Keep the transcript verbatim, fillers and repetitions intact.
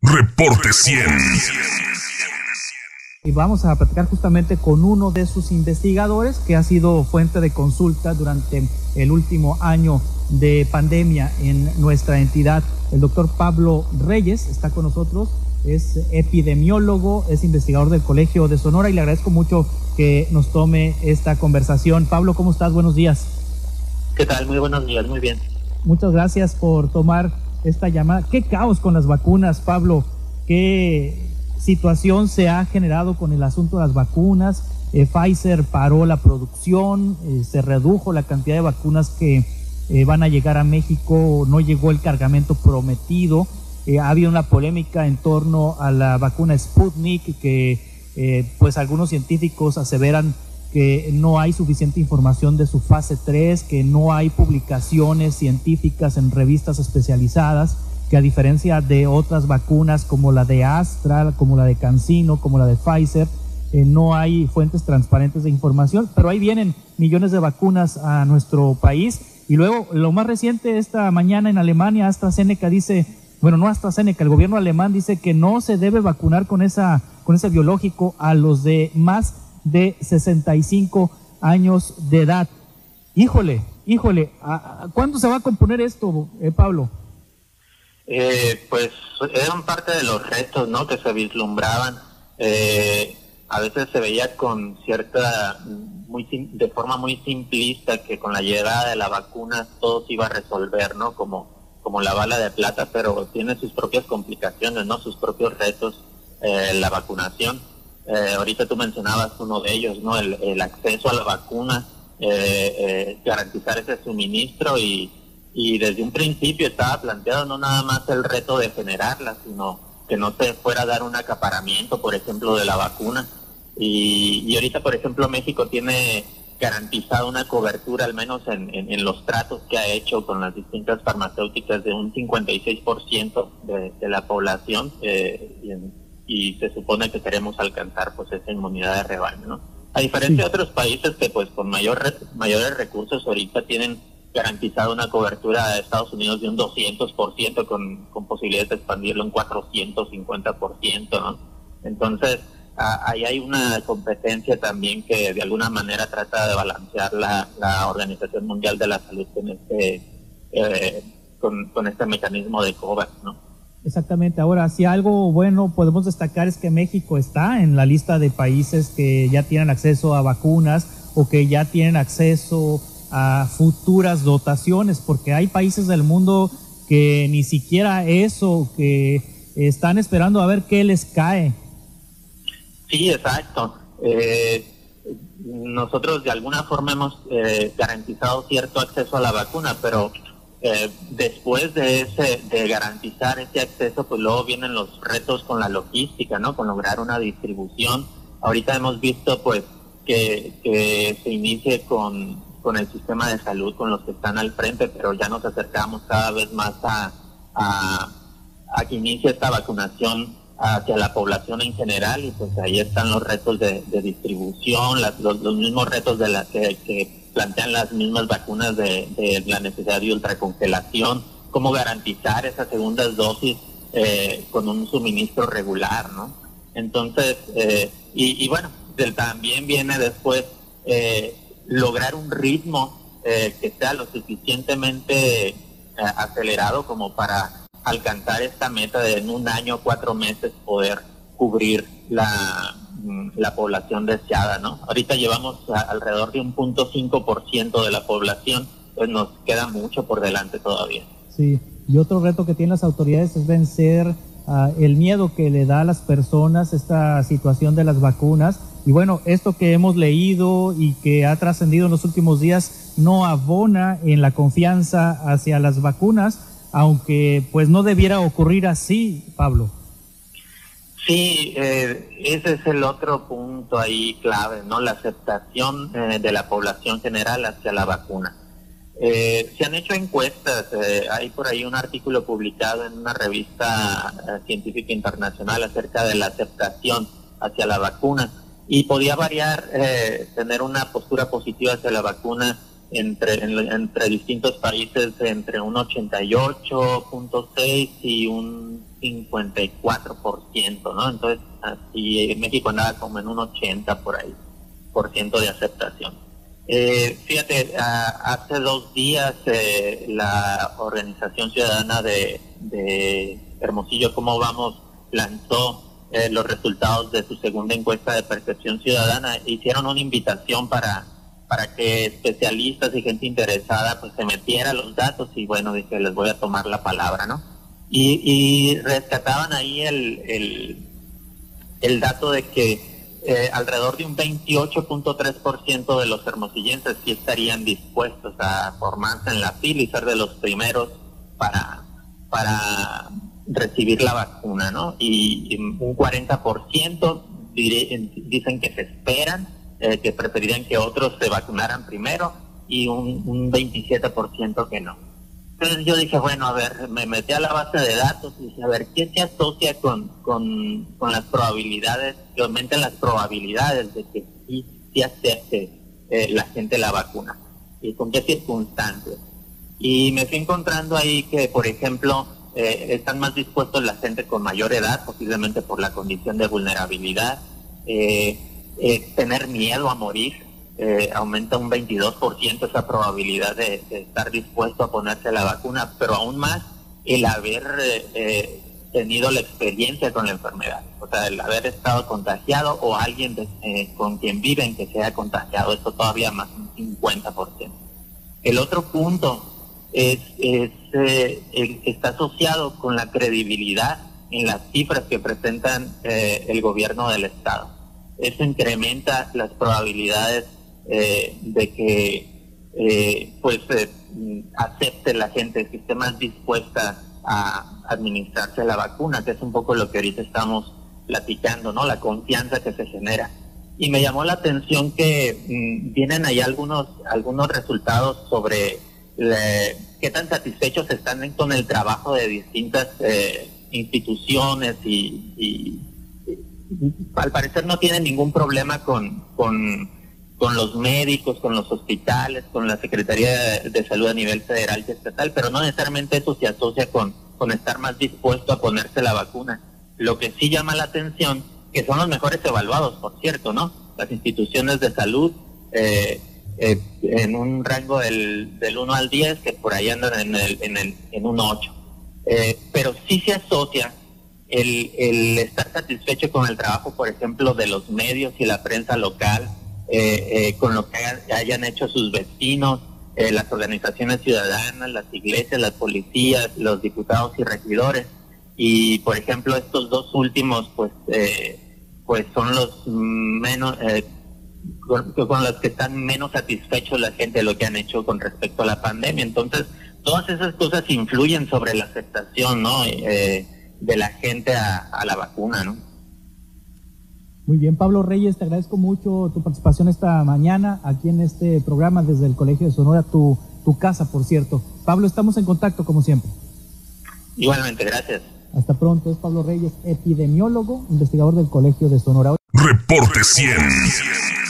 Reporte cien. Y vamos a platicar justamente con uno de sus investigadores que ha sido fuente de consulta durante el último año de pandemia en nuestra entidad. El doctor Pablo Reyes está con nosotros, es epidemiólogo, es investigador del Colegio de Sonora y le agradezco mucho que nos tome esta conversación. Pablo, ¿cómo estás? Buenos días. ¿Qué tal? Muy buenos días, muy bien. Muchas gracias por tomar esta llamada. ¿Qué caos con las vacunas, Pablo? ¿Qué situación se ha generado con el asunto de las vacunas? eh, Pfizer paró la producción, eh, se redujo la cantidad de vacunas que eh, van a llegar a México, no llegó el cargamento prometido, eh, ha habido una polémica en torno a la vacuna Sputnik que eh, pues algunos científicos aseveran que no hay suficiente información de su fase tres, que no hay publicaciones científicas en revistas especializadas, que a diferencia de otras vacunas como la de Astra, como la de CanSino, como la de Pfizer, eh, no hay fuentes transparentes de información, pero ahí vienen millones de vacunas a nuestro país. Y luego, lo más reciente, esta mañana en Alemania, AstraZeneca dice, bueno, no AstraZeneca, el gobierno alemán dice que no se debe vacunar con esa con ese biológico a los de más de sesenta y cinco años de edad. Híjole, híjole, ¿cuándo se va a componer esto, eh, Pablo? Eh, pues eran parte de los retos, ¿no?, que se vislumbraban. Eh, a veces se veía con cierta, muy de forma muy simplista, que con la llegada de la vacuna todo se iba a resolver, ¿no?, como, como la bala de plata, pero tiene sus propias complicaciones, ¿no?, sus propios retos, eh, la vacunación. Eh, ahorita tú mencionabas uno de ellos, ¿no?, el, el acceso a la vacuna, eh, eh, garantizar ese suministro y... Y desde un principio estaba planteado no nada más el reto de generarla, sino que no se fuera a dar un acaparamiento, por ejemplo, de la vacuna. Y, y ahorita, por ejemplo, México tiene garantizada una cobertura, al menos en, en, en los tratos que ha hecho con las distintas farmacéuticas, de un cincuenta y seis por ciento de, de la población, eh, y, y se supone que queremos alcanzar pues esa inmunidad de rebaño, ¿no? A diferencia de otros países que pues con mayor, mayores recursos ahorita tienen garantizada una cobertura de Estados Unidos de un doscientos por ciento con, con posibilidades de expandirlo en cuatrocientos cincuenta por ciento, ¿no? Entonces, a, ahí hay una competencia también que de alguna manera trata de balancear la, la Organización Mundial de la Salud con este, eh, con, con este mecanismo de cover, ¿no? Exactamente. Ahora, si algo bueno podemos destacar es que México está en la lista de países que ya tienen acceso a vacunas o que ya tienen acceso a futuras dotaciones, porque hay países del mundo que ni siquiera eso, que están esperando a ver qué les cae. Sí, exacto. Eh, nosotros de alguna forma hemos eh, garantizado cierto acceso a la vacuna, pero eh, después de ese de garantizar ese acceso, pues luego vienen los retos con la logística, ¿no?, con lograr una distribución. Ahorita hemos visto pues que, que se inicie con con el sistema de salud, con los que están al frente, pero ya nos acercamos cada vez más a, a, a que inicie esta vacunación hacia la población en general, y pues ahí están los retos de, de distribución, las, los, los mismos retos de la que, que plantean las mismas vacunas de, de la necesidad de ultracongelación, cómo garantizar esas segundas dosis eh, con un suministro regular, ¿no? Entonces, eh, y, y bueno, también viene después eh, lograr un ritmo eh, que sea lo suficientemente eh, acelerado como para alcanzar esta meta de en un año, cuatro meses, poder cubrir la, la población deseada, ¿no? Ahorita llevamos a, alrededor de un punto cinco por ciento de la población, pues nos queda mucho por delante todavía. Sí, y otro reto que tienen las autoridades es vencer uh, el miedo que le da a las personas esta situación de las vacunas. Y bueno, esto que hemos leído y que ha trascendido en los últimos días no abona en la confianza hacia las vacunas, aunque pues no debiera ocurrir así, Pablo. Sí, eh, ese es el otro punto ahí clave, ¿no? La aceptación eh, de la población general hacia la vacuna. Eh, se han hecho encuestas, eh, hay por ahí un artículo publicado en una revista eh, científica internacional acerca de la aceptación hacia la vacuna. Y podía variar, eh, tener una postura positiva hacia la vacuna entre en, entre distintos países, entre un ochenta y ocho punto seis y un cincuenta y cuatro por ciento, ¿no? Entonces, así México andaba como en un ochenta por ahí, por ciento de aceptación. Eh, fíjate, a, hace dos días eh, la Organización Ciudadana de, de Hermosillo, Cómo Vamos, lanzó eh, los resultados de su segunda encuesta de percepción ciudadana. Hicieron una invitación para para que especialistas y gente interesada pues se metiera los datos, y bueno, dije, les voy a tomar la palabra, ¿no? Y, y rescataban ahí el, el, el dato de que eh, alrededor de un veintiocho punto tres por ciento de los hermosillenses sí estarían dispuestos a formarse en la fila y ser de los primeros para, para recibir la vacuna, ¿no? Y, y un cuarenta por ciento diré, dicen que se esperan, eh, que preferirían que otros se vacunaran primero, y un, un veintisiete por ciento que no. Entonces yo dije, bueno, a ver, me metí a la base de datos y dije, a ver, ¿qué se asocia con, con, con las probabilidades, que aumentan las probabilidades de que sí, sí acepte eh, la gente la vacuna? ¿Y con qué circunstancias? Y me fui encontrando ahí que, por ejemplo, eh, están más dispuestos la gente con mayor edad, posiblemente por la condición de vulnerabilidad, eh, eh, tener miedo a morir. Eh, aumenta un veintidós por ciento esa probabilidad de, de estar dispuesto a ponerse la vacuna, pero aún más el haber eh, eh, tenido la experiencia con la enfermedad, o sea, el haber estado contagiado o alguien de, eh, con quien viven que se haya contagiado, eso todavía más un cincuenta por ciento. El otro punto es, es eh, el que está asociado con la credibilidad en las cifras que presentan eh, el gobierno del Estado. Eso incrementa las probabilidades Eh, de que eh, pues eh, acepte la gente, que esté más dispuesta a administrarse la vacuna, que es un poco lo que ahorita estamos platicando, ¿no? La confianza que se genera. Y me llamó la atención que mmm, vienen ahí algunos algunos resultados sobre le, qué tan satisfechos están con el trabajo de distintas eh, instituciones y, y, y al parecer no tienen ningún problema con con con los médicos, con los hospitales, con la Secretaría de Salud a nivel federal y estatal, pero no necesariamente eso se asocia con, con estar más dispuesto a ponerse la vacuna. Lo que sí llama la atención, que son los mejores evaluados, por cierto, ¿no? Las instituciones de salud, eh, eh, en un rango del, del uno al diez, que por ahí andan en, el, en, el, en un ocho. Eh, pero sí se asocia el, el estar satisfecho con el trabajo, por ejemplo, de los medios y la prensa local, Eh, eh, con lo que hayan, hayan hecho sus vecinos, eh, las organizaciones ciudadanas, las iglesias, las policías, los diputados y regidores. Y, por ejemplo, estos dos últimos, pues eh, pues son los menos, eh, con, con los que están menos satisfechos la gente de lo que han hecho con respecto a la pandemia. Entonces, todas esas cosas influyen sobre la aceptación, ¿no? Eh, de la gente a, a la vacuna, ¿no? Muy bien, Pablo Reyes, te agradezco mucho tu participación esta mañana aquí en este programa desde el Colegio de Sonora, tu, tu casa, por cierto. Pablo, estamos en contacto como siempre. Igualmente, gracias. Hasta pronto, es Pablo Reyes, epidemiólogo, investigador del Colegio de Sonora. Reporte cien.